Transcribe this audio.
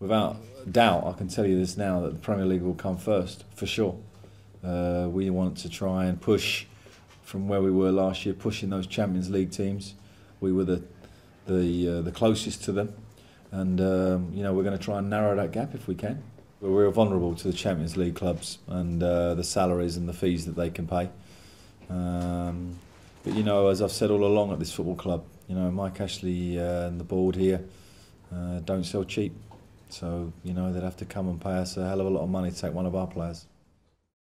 without doubt, I can tell you this now, that the Premier League will come first, for sure. We want to try and push from where we were last year, pushing those Champions League teams. We were the closest to them, and you know, we're going to try and narrow that gap if we can. But we're vulnerable to the Champions League clubs and the salaries and the fees that they can pay. But you know, as I've said all along at this football club, you know, Mike Ashley and the board here don't sell cheap. So, you know, they'd have to come and pay us a hell of a lot of money to take one of our players.